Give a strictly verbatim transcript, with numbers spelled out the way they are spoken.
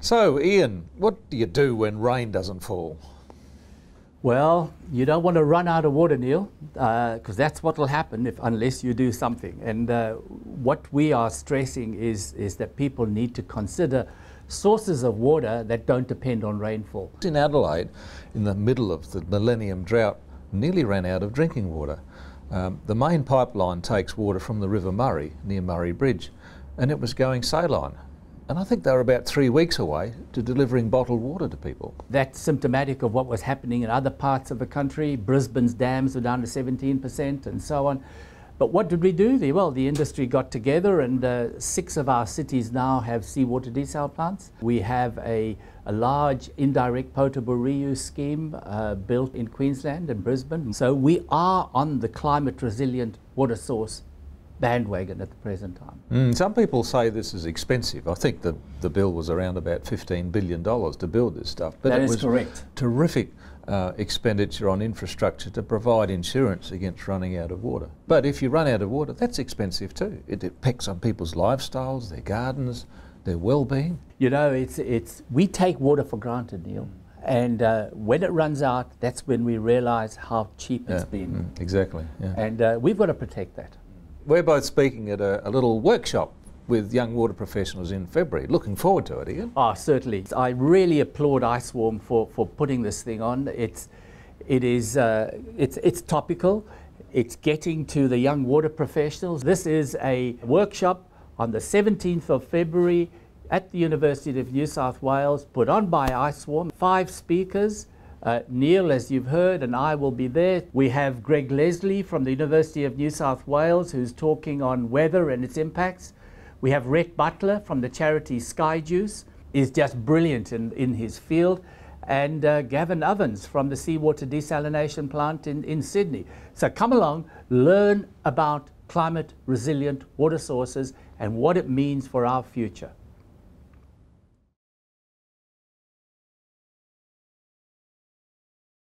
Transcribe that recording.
So, Ian, what do you do when rain doesn't fall? Well, you don't want to run out of water, Neil, because uh, that's what will happen if unless you do something. And uh, what we are stressing is, is that people need to consider sources of water that don't depend on rainfall. In Adelaide, in the middle of the millennium drought, nearly ran out of drinking water. Um, the main pipeline takes water from the River Murray, near Murray Bridge, and it was going saline. And I think they were about three weeks away to delivering bottled water to people. That's symptomatic of what was happening in other parts of the country. Brisbane's dams were down to seventeen percent and so on. But what did we do? Well, the industry got together, and uh, six of our cities now have seawater desal plants. We have a, a large indirect potable reuse scheme uh, built in Queensland and Brisbane. So we are on the climate resilient water source bandwagon at the present time. Mm, some people say this is expensive. I think the, the bill was around about fifteen billion dollars to build this stuff. But that it is was correct. Terrific uh, expenditure on infrastructure to provide insurance against running out of water. But if you run out of water, that's expensive too. It impacts on people's lifestyles, their gardens, their well-being. You know, it's, it's, we take water for granted, Neil. And uh, when it runs out, that's when we realise how cheap yeah, it's been. Mm, exactly. Yeah. And uh, we've got to protect that. We're both speaking at a, a little workshop with young water professionals in February. Looking forward to it, Ian. Ah, oh, certainly. I really applaud ICE WaRM for, for putting this thing on. It's, it is, uh, it's, it's topical. It's getting to the young water professionals. This is a workshop on the seventeenth of February at the University of New South Wales, put on by ICE WaRM. Five speakers. Uh, Neil, as you've heard, and I will be there. We have Greg Leslie from the University of New South Wales, who's talking on weather and its impacts. We have Rhett Butler from the charity Sky Juice. He's just brilliant in, in his field. And uh, Gavin Ovens from the seawater desalination plant in, in Sydney. So come along, learn about climate resilient water sources and what it means for our future.